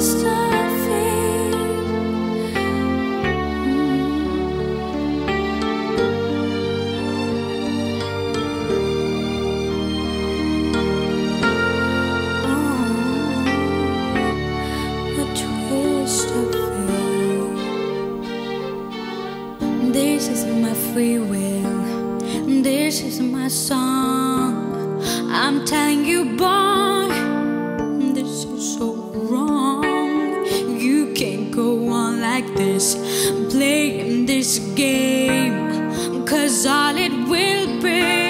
This is my free will, this is my song. I'm telling you, boy, this is so wrong. You can't go on like this, playing this game, 'cause all it will be